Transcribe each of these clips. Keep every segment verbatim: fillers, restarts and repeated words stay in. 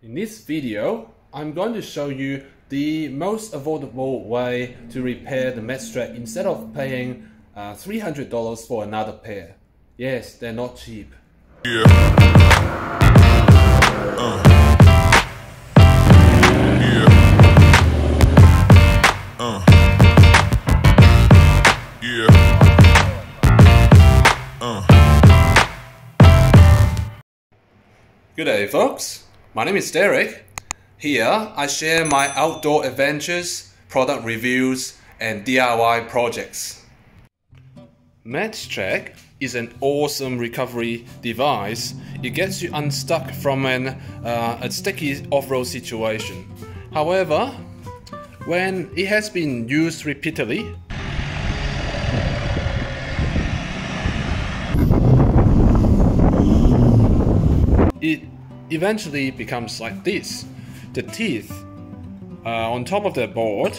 In this video, I'm going to show you the most affordable way to repair the Maxtrax instead of paying uh, three hundred dollars for another pair. Yes, they're not cheap. Yeah. Uh. Yeah. Uh. Yeah. Uh. Good day, folks. My name is Derek. Here I share my outdoor adventures, product reviews and D I Y projects. Maxtrax is an awesome recovery device. It gets you unstuck from an, uh, a sticky off-road situation. However, when it has been used repeatedly, it eventually becomes like this. The teeth uh, on top of the board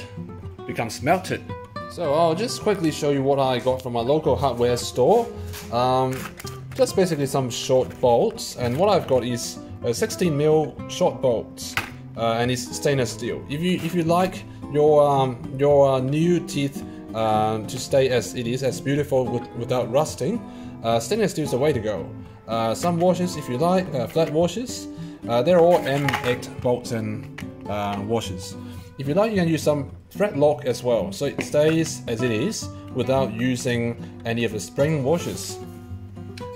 becomes melted. So I'll just quickly show you what I got from my local hardware store. Um, just basically some short bolts, and what I've got is a sixteen mil short bolts, uh, and it's stainless steel. If you if you like your um, your new teeth uh, to stay as it is, as beautiful with, without rusting, uh, stainless steel is the way to go. Uh, some washes, if you like, uh, flat washes. Uh, they're all M eight bolts and uh, washes. If you like, you can use some thread lock as well, so it stays as it is without using any of the spring washes.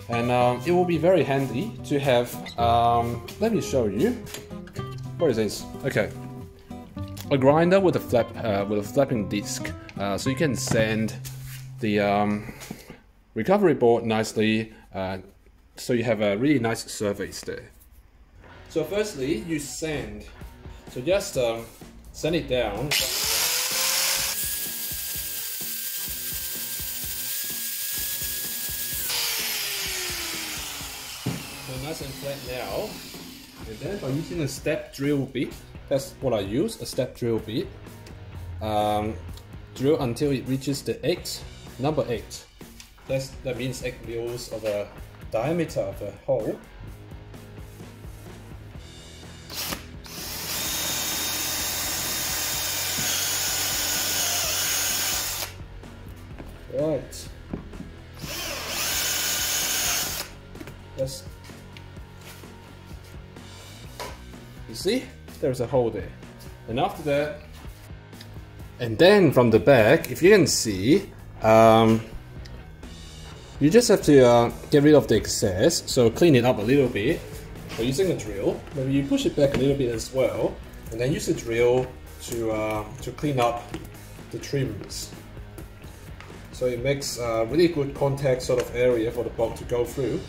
And um, it will be very handy to have. Um, let me show you. What is this? Okay, a grinder with a flap uh, with a flapping disc, uh, so you can sand the um, recovery board nicely. Uh, So you have a really nice surface there. So firstly, you sand. So just um, sand it down. So nice and flat now. And then by using a step drill bit, that's what I use, a step drill bit. Um, drill until it reaches the eight, number eight. That's, that means eight mils of a diameter of the hole. Right. That's. You see, there's a hole there. And after that, and then from the back, if you can see, um, you just have to uh, get rid of the excess, so clean it up a little bit by using a drill. Maybe you push it back a little bit as well, and then use the drill to uh, to clean up the trims. So it makes a really good contact sort of area for the bolt to go through.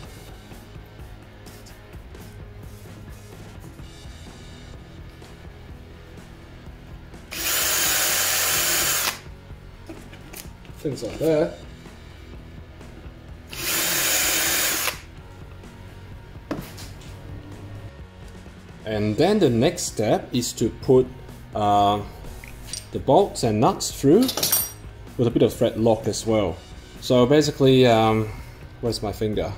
Things like that. And then the next step is to put uh, the bolts and nuts through with a bit of thread lock as well. So basically, um, where's my finger?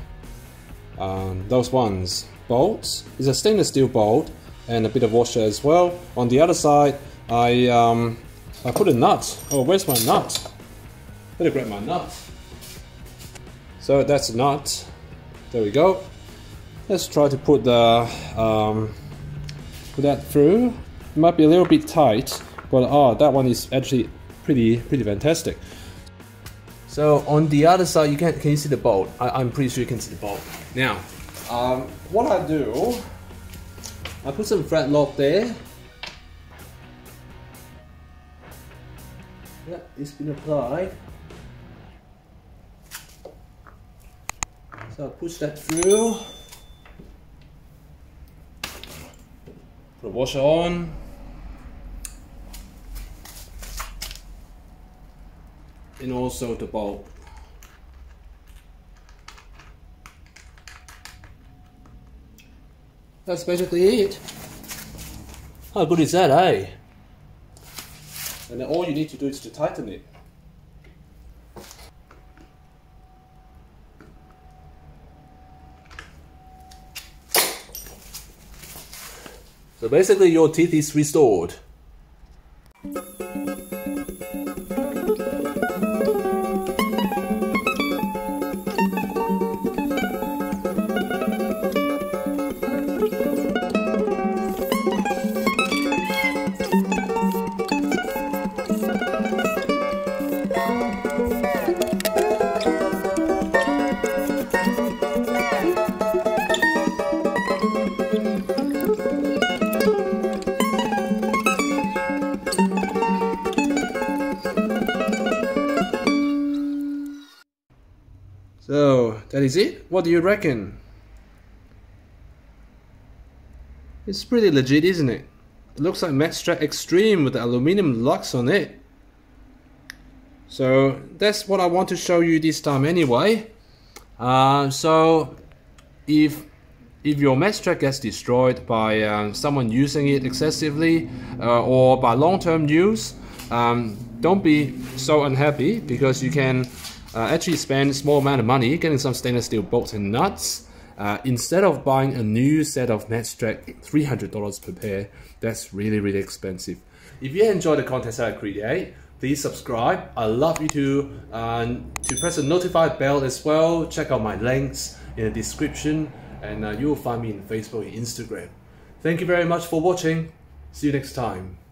Um, those ones, bolts, is a stainless steel bolt and a bit of washer as well. On the other side, I um, I put a nut. Oh, where's my nut? Let me grab my nut. So that's a nut. There we go. Let's try to put the um, put that through. It might be a little bit tight, but oh, that one is actually pretty pretty fantastic. So on the other side, you can can you see the bolt? I, I'm pretty sure you can see the bolt. Now, um, what I do, I put some thread lock there. Yeah, it's been applied. So I push that through. Put a washer on. And also the bolt. That's basically it. How good is that, eh? And then all you need to do is to tighten it. So basically your teeth is restored. So, that is it? What do you reckon? It's pretty legit, isn't it? It looks like Maxtrax Extreme with the aluminium locks on it. So, that's what I want to show you this time anyway. Uh, so, if, if your Maxtrax gets destroyed by uh, someone using it excessively uh, or by long-term use, um, don't be so unhappy, because you can Uh, actually spend a small amount of money getting some stainless steel bolts and nuts uh, instead of buying a new set of Maxtrax, three hundred dollars per pair. That's really really expensive. If you enjoy the content I create, please subscribe. I love you to uh, to press the notify bell as well. Check out my links in the description, and uh, you will find me in Facebook and Instagram. Thank you very much for watching. See you next time.